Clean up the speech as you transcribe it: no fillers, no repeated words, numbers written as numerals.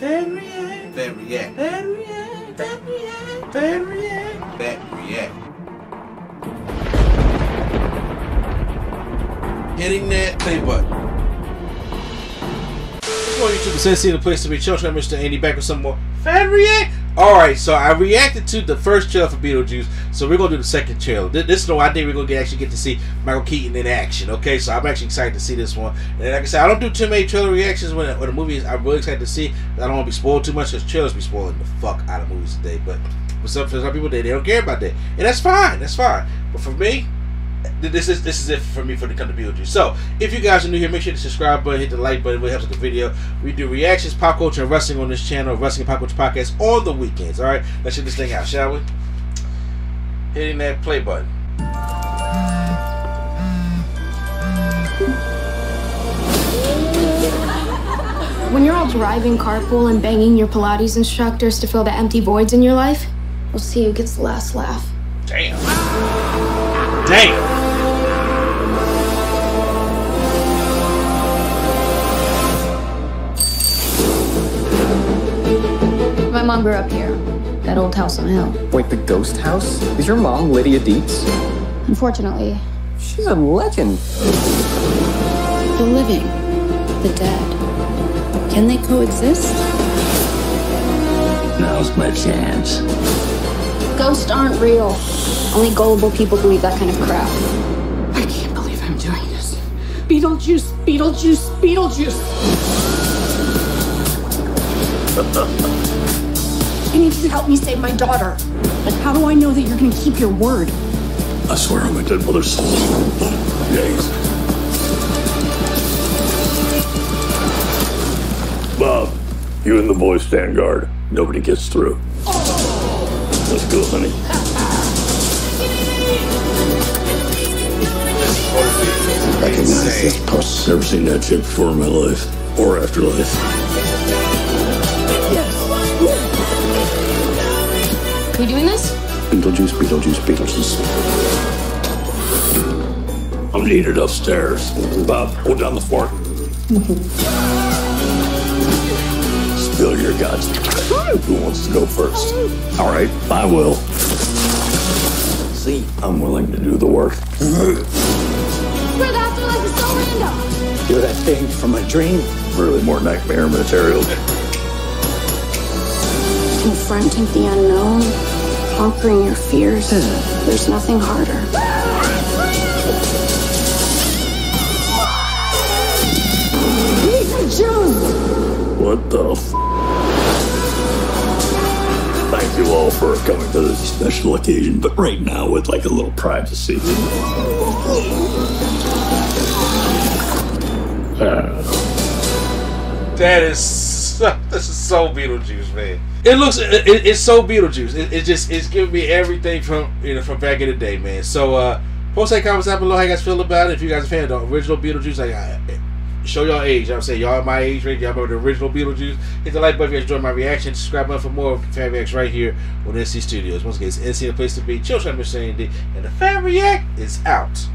That react. Hitting that play button. Well, YouTube is Sensei, the place to be. Chelsea, I'm Mr. Andy, back with some more Fan React. Alright, so I reacted to the first trailer for Beetlejuice, so we're going to do the second trailer. This one, I think we're going to actually get to see Michael Keaton in action, okay? So I'm actually excited to see this one. And like I said, I don't do too many trailer reactions when the movie is. I'm really excited to see. I don't want to be spoiled too much because trailers be spoiling the fuck out of movies today. But for some people, they don't care about that. And that's fine, that's fine. But for me, this is it for me for the kind of Beetlejuice. So if you guys are new here, make sure to subscribe button, hit the like button, it really helps with the video. We do reactions, pop culture, and wrestling on this channel, Wrestling Pop Culture Podcast on the weekends. Alright, let's check this thing out, shall we? Hitting that play button. When you're all driving, carpool, and banging your Pilates instructors to fill the empty voids in your life, we'll see who gets the last laugh. Damn. My mom grew up here, that old house on the hill. Wait, the ghost house? Is your mom Lydia Deetz? Unfortunately. She's a legend. The living, the dead, can they coexist? Now's my chance. Ghosts aren't real. Only gullible people believe that kind of crap. I can't believe I'm doing this. Beetlejuice, Beetlejuice, Beetlejuice. I need you to help me save my daughter. But how do I know that you're going to keep your word? I swear on my dead mother's soul. Days. Bob, you and the boys stand guard. Nobody gets through. Oh. Let's go, honey. Recognize this post. Never seen that chick before in my life or afterlife. Yes. Are you doing this? Beetlejuice, Beetlejuice, Beetlejuice. I'm needed upstairs. Bob, hold down the fort. Spill your guts. Who wants to go first? All right, I will. See, I'm willing to do the work. You're that thing from my dream. Really more nightmare material. Confronting the unknown, conquering your fears. There's nothing harder. What the f? Thank you all for coming to this special occasion, but right now with like a little privacy. This is so Beetlejuice, man. It's so Beetlejuice. It's giving me everything from from back in the day, man. So post that comments down below how you guys feel about it. If you guys are fans of the original Beetlejuice, like show y'all age. I'm saying y'all my age range. Y'all remember the original Beetlejuice. Hit the like button if you guys enjoyed my reaction. Subscribe button for more Fan Reacts right here on NC Studios. Once again, it's NC, the place to be. Children, I'm Mr. Andy, and the Fan React is out.